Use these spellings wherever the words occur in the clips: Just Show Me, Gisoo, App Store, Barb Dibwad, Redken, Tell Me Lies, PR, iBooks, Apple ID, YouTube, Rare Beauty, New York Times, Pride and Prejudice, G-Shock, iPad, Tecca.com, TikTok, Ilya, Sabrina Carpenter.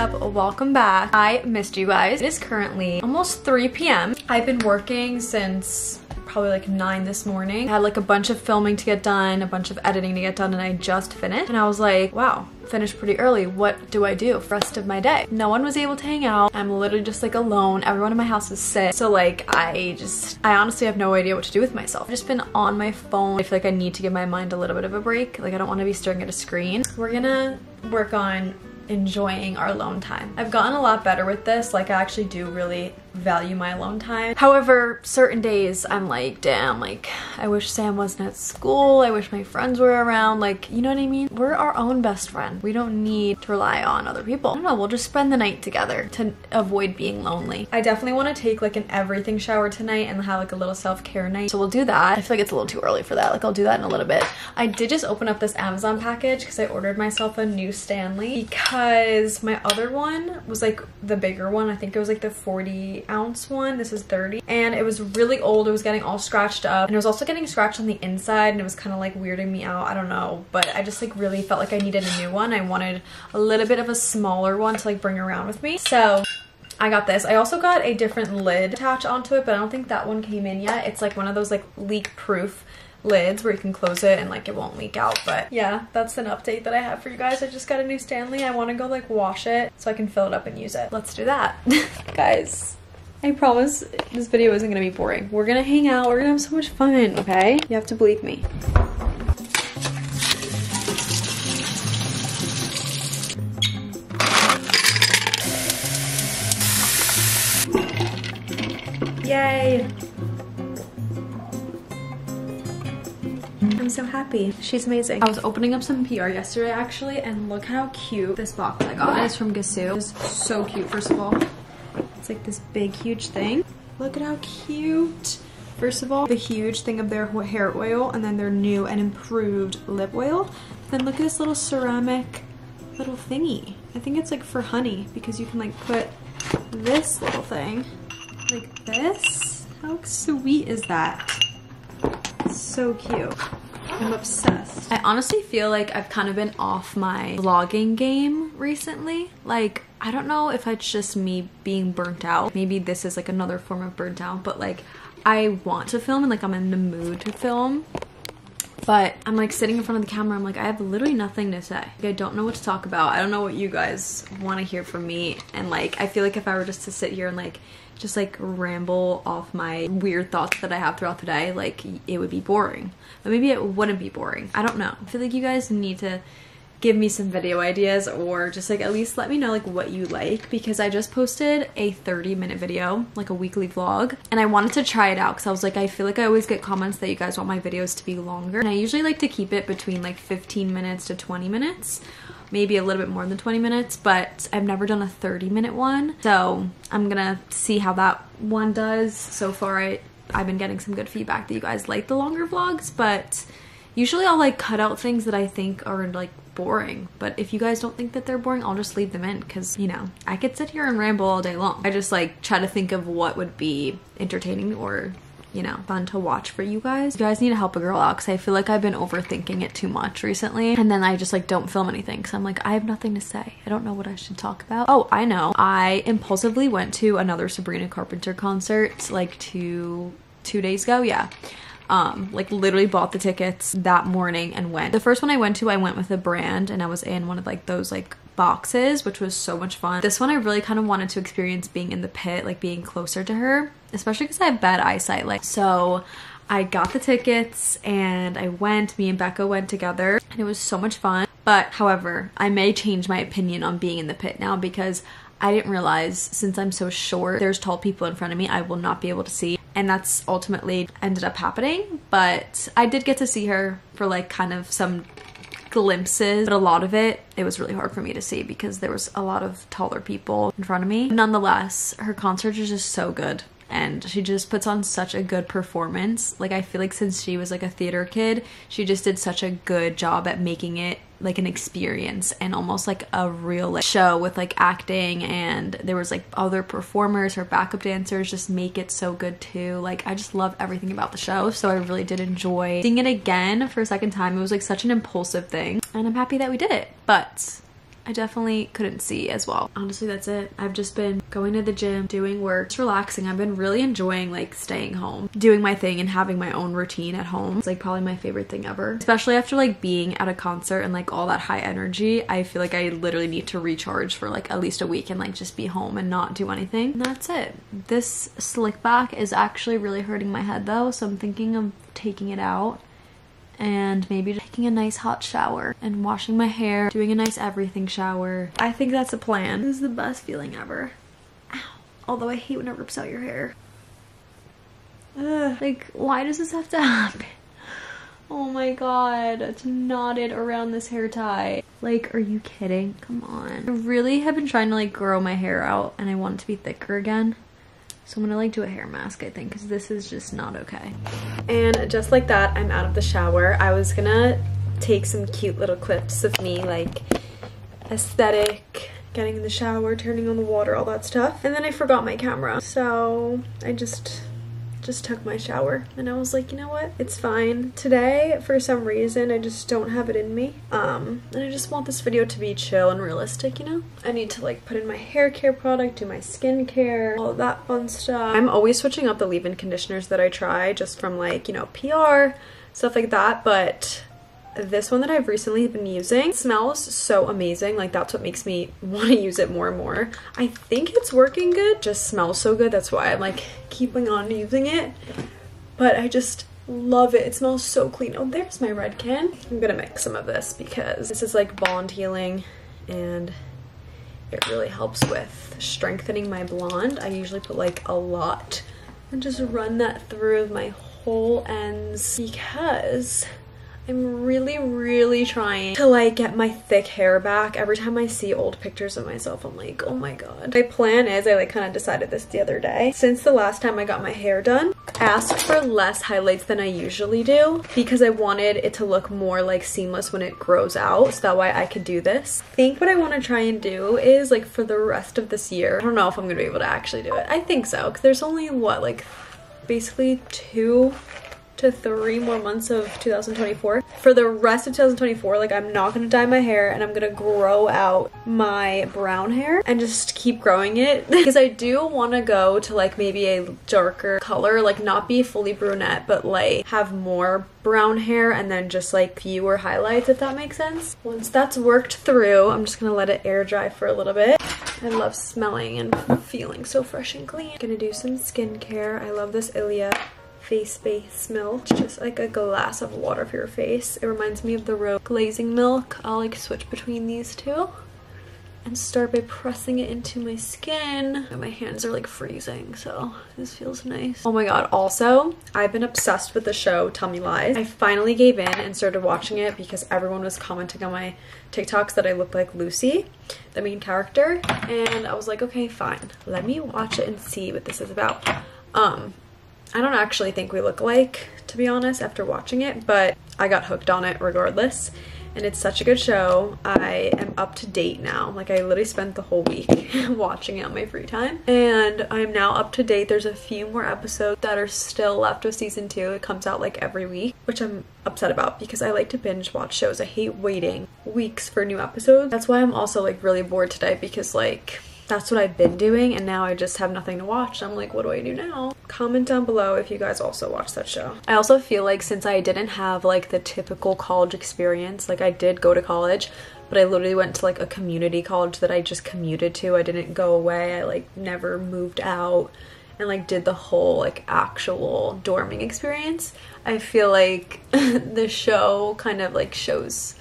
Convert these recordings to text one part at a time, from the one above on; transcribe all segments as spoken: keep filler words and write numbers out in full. up? Welcome back. I missed you guys. It is currently almost three p m I've been working since probably like nine this morning. I had like a bunch of filming to get done, a bunch of editing to get done, and I just finished. And I was like, wow, finished pretty early. What do I do for the rest of my day? No one was able to hang out. I'm literally just like alone. Everyone in my house is sick. So like I just, I honestly have no idea what to do with myself. I've just been on my phone. I feel like I need to give my mind a little bit of a break. Like I don't want to be staring at a screen. We're gonna work on enjoying our alone time. I've gotten a lot better with this. Like I actually do really value my alone time. However, certain days I'm like, damn, like I wish Sam wasn't at school. I wish my friends were around. Like, you know what I mean? We're our own best friend. We don't need to rely on other people. I don't know, we'll just spend the night together to avoid being lonely. I definitely want to take like an everything shower tonight and have like a little self-care night. So we'll do that. I feel like it's a little too early for that. Like I'll do that in a little bit. I did just open up this Amazon package because I ordered myself a new Stanley because my other one was like the bigger one. I think it was like the forty ounce one. This is thirty, and it was really old. It was getting all scratched up, and it was also getting scratched on the inside, and it was kind of like weirding me out. I don't know, but I just like really felt like I needed a new one. I wanted a little bit of a smaller one to like bring around with me, so I got this. I also got a different lid attached onto it, but I don't think that one came in yet. It's like one of those like leak proof lids where you can close it and like it won't leak out. But yeah, that's an update that I have for you guys. I just got a new Stanley. I want to go like wash it so I can fill it up and use it. Let's do that. Guys, I promise this video isn't gonna be boring. We're gonna hang out. We're gonna have so much fun, okay? You have to believe me. Yay! I'm so happy. She's amazing. I was opening up some P R yesterday actually, and look how cute this box I got. It's from Gisoo. It's so cute, first of all. It's like this big, huge thing. Look at how cute. First of all, the huge thing of their hair oil, and then their new and improved lip oil. Then look at this little ceramic little thingy. I think it's like for honey, because you can like put this little thing like this. How sweet is that? So cute. I'm obsessed. I honestly feel like I've kind of been off my vlogging game recently. Like, I don't know if it's just me being burnt out. Maybe this is like another form of burnt out, but like I want to film and like I'm in the mood to film. But I'm like sitting in front of the camera, I'm like, I have literally nothing to say. Like, I don't know what to talk about. I don't know what you guys want to hear from me. And like, I feel like if I were just to sit here and like, just like ramble off my weird thoughts that I have throughout the day, like it would be boring. But maybe it wouldn't be boring. I don't know. I feel like you guys need to give me some video ideas, or just like at least let me know like what you like, because I just posted a thirty minute video, like a weekly vlog, and I wanted to try it out because I was like, I feel like I always get comments that you guys want my videos to be longer, and I usually like to keep it between like fifteen minutes to twenty minutes, maybe a little bit more than twenty minutes, but I've never done a thirty minute one, so I'm gonna see how that one does. So far I, I've been getting some good feedback that you guys like the longer vlogs, but usually I'll like cut out things that I think are like boring, but if you guys don't think that they're boring, I'll just leave them in, because you know, I could sit here and ramble all day long. I just like try to think of what would be entertaining or, you know, fun to watch for you guys. You guys need to help a girl out, because I feel like I've been overthinking it too much recently, and then I just like don't film anything because I'm like, I have nothing to say. I don't know what I should talk about. Oh, I know. I impulsively went to another Sabrina Carpenter concert like two two days ago. Yeah. Um, like literally bought the tickets that morning and went. The first one I went to, I went with a brand, and I was in one of like those like boxes, which was so much fun. This one I really kind of wanted to experience being in the pit, like being closer to her, especially because I have bad eyesight. Like, so I got the tickets and I went, me and Becca went together, and it was so much fun. But however, I may change my opinion on being in the pit now, because I didn't realize, since I'm so short, there's tall people in front of me I will not be able to see. And that's ultimately ended up happening, but I did get to see her for like kind of some glimpses, but a lot of it, it was really hard for me to see because there was a lot of taller people in front of me. Nonetheless, her concert is just so good, and she just puts on such a good performance. Like, I feel like since she was like a theater kid, she just did such a good job at making it like an experience and almost like a real like, show with like acting, and there was like other performers. Her backup dancers just make it so good too. Like, I just love everything about the show, so I really did enjoy seeing it again for a second time. It was like such an impulsive thing, and I'm happy that we did it, but I definitely couldn't see as well. Honestly, that's it. I've just been going to the gym, doing work, just relaxing. I've been really enjoying like staying home, doing my thing and having my own routine at home. It's like probably my favorite thing ever, especially after like being at a concert and like all that high energy. I feel like I literally need to recharge for like at least a week and like just be home and not do anything. And that's it. This slick back is actually really hurting my head though, so I'm thinking of taking it out and maybe just taking a nice hot shower and washing my hair, doing a nice everything shower. I think that's a plan. This is the best feeling ever. Ow. Although I hate when it rips out your hair. Ugh. Like, why does this have to happen? Oh my god, it's knotted around this hair tie. Like, are you kidding? Come on. I really have been trying to like grow my hair out and I want it to be thicker again. So I'm gonna like do a hair mask, I think, because this is just not okay. And just like that, I'm out of the shower. I was gonna take some cute little clips of me, like aesthetic, getting in the shower, turning on the water, all that stuff. And then I forgot my camera. So I just, just took my shower and I was like, you know what? It's fine. Today, for some reason, I just don't have it in me. Um, and I just want this video to be chill and realistic, you know? I need to like put in my hair care product, do my skincare, all that fun stuff. I'm always switching up the leave-in conditioners that I try just from like, you know, P R, stuff like that, but this one that I've recently been using smells so amazing. Like, that's what makes me want to use it more and more. I think it's working good. Just smells so good. That's why I'm like keeping on using it. But I just love it. It smells so clean. Oh, there's my Redken. I'm gonna mix some of this because this is like blonde healing and it really helps with strengthening my blonde. I usually put like a lot and just run that through my whole ends because I'm really, really trying to like get my thick hair back. Every time I see old pictures of myself, I'm like, oh my god. My plan is, I like kind of decided this the other day, since the last time I got my hair done, ask for less highlights than I usually do because I wanted it to look more like seamless when it grows out, so that way I could do this. I think what I want to try and do is like for the rest of this year, I don't know if I'm gonna be able to actually do it. I think so, because there's only what, like basically two to three more months of two thousand twenty-four. For the rest of two thousand twenty-four, like I'm not gonna dye my hair and I'm gonna grow out my brown hair and just keep growing it because I do want to go to like maybe a darker color, like not be fully brunette but like have more brown hair and then just like fewer highlights, if that makes sense. Once that's worked through, I'm just gonna let it air dry for a little bit. I love smelling and feeling so fresh and clean. Gonna do some skincare. I love this Ilya face base milk. It's just like a glass of water for your face. It reminds me of the Roe glazing milk. I'll like switch between these two and start by pressing it into my skin. And my hands are like freezing, so this feels nice. Oh my god, also, I've been obsessed with the show Tell Me Lies. I finally gave in and started watching it because everyone was commenting on my TikToks that I look like Lucy, the main character, and I was like, okay, fine. Let me watch it and see what this is about. Um, I don't actually think we look alike, to be honest, after watching it, but I got hooked on it regardless, and it's such a good show. I am up to date now. Like, I literally spent the whole week watching it on my free time, and I am now up to date. There's a few more episodes that are still left of season two. It comes out like every week, which I'm upset about because I like to binge watch shows. I hate waiting weeks for new episodes. That's why I'm also like really bored today because like that's what I've been doing, and now I just have nothing to watch. I'm like, what do I do now? Comment down below if you guys also watch that show. I also feel like since I didn't have like the typical college experience, like I did go to college, but I literally went to like a community college that I just commuted to. I didn't go away. I like never moved out and like did the whole like actual dorming experience. I feel like the show kind of like shows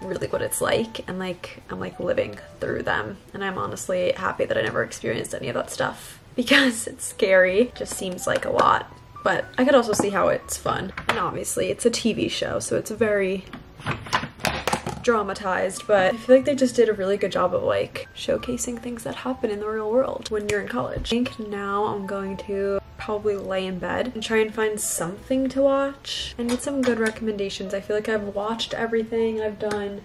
really what it's like, and like I'm like living through them, and I'm honestly happy that I never experienced any of that stuff because it's scary. It just seems like a lot, but I could also see how it's fun, and obviously it's a T V show, so it's very dramatized, but I feel like they just did a really good job of like showcasing things that happen in the real world when you're in college. I think now I'm going to probably lay in bed and try and find something to watch. I need some good recommendations. I feel like I've watched everything. I've done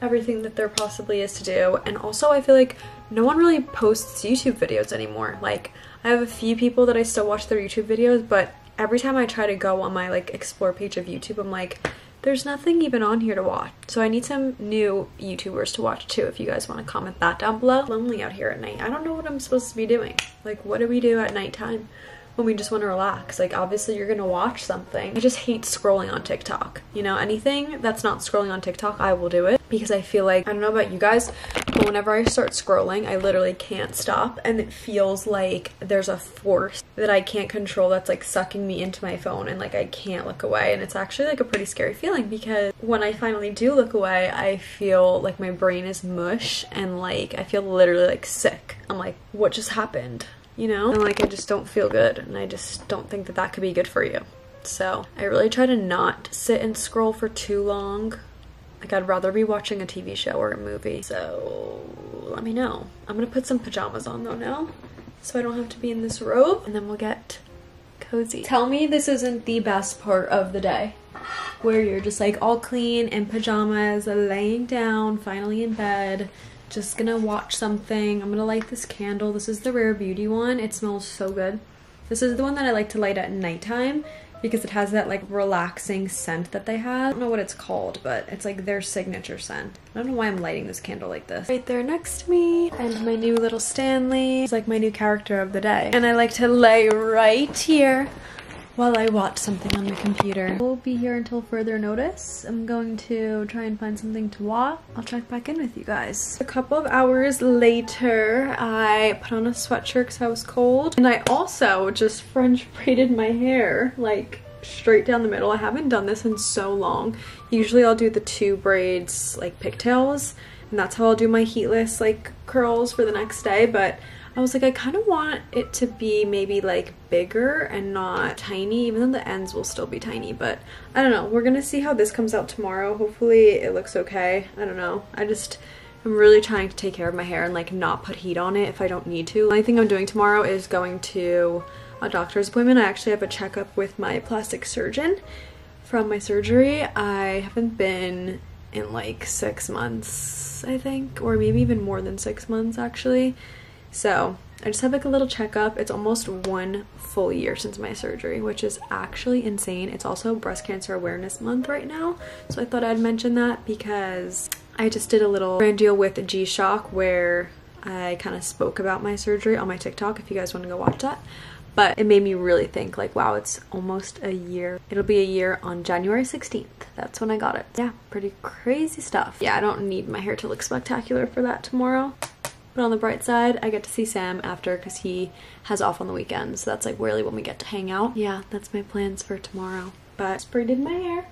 everything that there possibly is to do, and also I feel like no one really posts YouTube videos anymore. Like, I have a few people that I still watch their YouTube videos, but every time I try to go on my like explore page of YouTube, I'm like, There's nothing even on here to watch, so I need some new YouTubers to watch too if you guys want to comment that down below. Lonely out here at night. I don't know what I'm supposed to be doing. Like, what do we do at nighttime when we just want to relax? Like, obviously you're gonna watch something. I just hate scrolling on TikTok. You know, anything that's not scrolling on TikTok, I will do it, because I feel like, I don't know about you guys, but whenever I start scrolling, I literally can't stop, and it feels like there's a force that I can't control that's like sucking me into my phone, and like I can't look away. And it's actually like a pretty scary feeling, because when I finally do look away, I feel like my brain is mush, and like I feel literally like sick. I'm like, what just happened, you know? And like I just don't feel good, and I just don't think that that could be good for you. So I really try to not sit and scroll for too long. Like, I'd rather be watching a T V show or a movie. So let me know. I'm gonna put some pajamas on though now, so I don't have to be in this robe, and then we'll get cozy. Tell me this isn't the best part of the day, where you're just like all clean in pajamas, laying down, finally in bed, just gonna watch something. I'm gonna light this candle. This is the Rare Beauty one. It smells so good. This is the one that I like to light at nighttime, because it has that like relaxing scent that they have. I don't know what it's called, but it's like their signature scent. I don't know why I'm lighting this candle like this. Right there next to me, and my new little Stanley. It's like my new character of the day. And I like to lay right here while I watch something on the computer. We'll be here until further notice. I'm going to try and find something to watch. I'll check back in with you guys. A couple of hours later, I put on a sweatshirt because I was cold. And I also just French braided my hair, like straight down the middle. I haven't done this in so long. Usually I'll do the two braids, like pigtails, and that's how I'll do my heatless like curls for the next day. But I was like, I kind of want it to be maybe like bigger and not tiny, even though the ends will still be tiny. But I don't know, we're gonna see how this comes out tomorrow. Hopefully it looks okay. I don't know, I just I'm really trying to take care of my hair and like not put heat on it if I don't need to. The only thing I'm doing tomorrow is going to a doctor's appointment. I actually have a checkup with my plastic surgeon from my surgery. I haven't been in like six months, I think, or maybe even more than six months actually. So I just have like a little checkup. It's almost one full year since my surgery, which is actually insane. It's also Breast Cancer Awareness Month right now, so I thought I'd mention that, because I just did a little brand deal with G-Shock where I kind of spoke about my surgery on my TikTok if you guys want to go watch that. But it made me really think, like, wow, it's almost a year. It'll be a year on January sixteenth. That's when I got it. Yeah, pretty crazy stuff. Yeah, I don't need my hair to look spectacular for that tomorrow. But on the bright side, I get to see Sam after, because he has off on the weekends. So that's like really when we get to hang out. Yeah, that's my plans for tomorrow. But I braided my hair.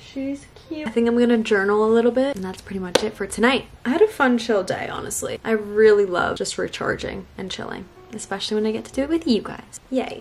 She's cute. I think I'm gonna journal a little bit, and that's pretty much it for tonight. I had a fun chill day, honestly. I really love just recharging and chilling, especially when I get to do it with you guys. Yay.